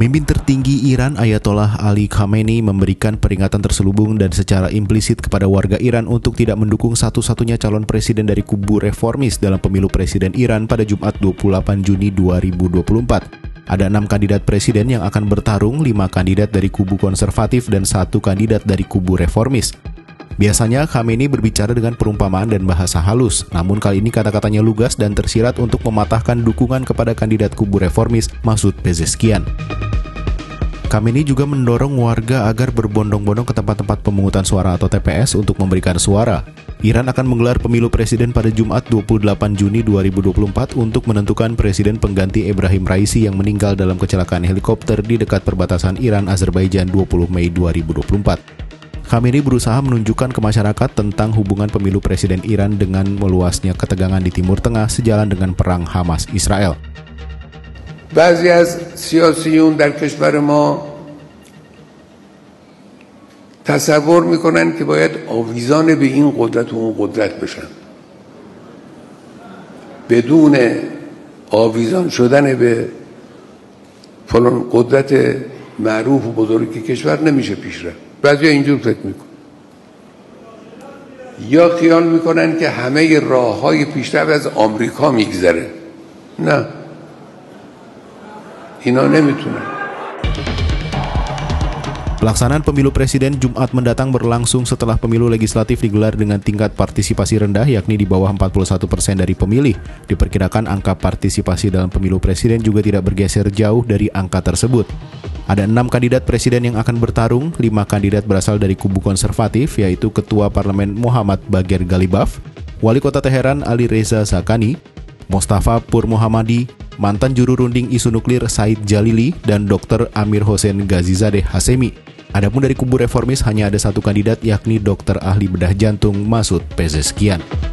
Pemimpin tertinggi Iran Ayatollah Ali Khamenei memberikan peringatan terselubung dan secara implisit kepada warga Iran untuk tidak mendukung satu-satunya calon presiden dari kubu reformis dalam pemilu presiden Iran pada Jumat 28 Juni 2024. Ada 6 kandidat presiden yang akan bertarung, 5 kandidat dari kubu konservatif dan 1 kandidat dari kubu reformis. Biasanya Khamenei berbicara dengan perumpamaan dan bahasa halus, namun kali ini kata-katanya lugas dan tersirat untuk mematahkan dukungan kepada kandidat kubu reformis Masud Pezeshkian. Khamenei juga mendorong warga agar berbondong-bondong ke tempat-tempat pemungutan suara atau TPS untuk memberikan suara. Iran akan menggelar pemilu presiden pada Jumat 28 Juni 2024 untuk menentukan presiden pengganti Ebrahim Raisi yang meninggal dalam kecelakaan helikopter di dekat perbatasan Iran-Azerbaijan 20 Mei 2024. Khamenei berusaha menunjukkan ke masyarakat tentang hubungan pemilu presiden Iran dengan meluasnya ketegangan di Timur Tengah sejalan dengan perang Hamas Israel. بعضی از سیاسیون در کشور ما تصور میکنن که باید آویزان به این قدرت و اون قدرت بشن. بدون آویزان شدن به فلان قدرت معروف و بزرگی کشور نمیشه پیش رفت. بعضی اینجور فکر میکنن یا خیال میکنن که همه راه های پیشرفت از آمریکا میگذره. نه، اینا نمیتونن. Pelaksanaan pemilu presiden Jumat mendatang berlangsung setelah pemilu legislatif digelar dengan tingkat partisipasi rendah yakni di bawah 41% dari pemilih. Diperkirakan angka partisipasi dalam pemilu presiden juga tidak bergeser jauh dari angka tersebut. Ada 6 kandidat presiden yang akan bertarung, 5 kandidat berasal dari kubu konservatif yaitu Ketua Parlemen Muhammad Bager Galibaf, Wali Kota Teheran Ali Reza Saqani, Mostafa Purmohamadi, mantan juru runding isu nuklir Said Jalili, dan Dr. Amir Hossein Ghazizadeh Hasemi. Adapun dari kubu reformis hanya ada 1 kandidat yakni dokter ahli bedah jantung Masud Pezeshkian.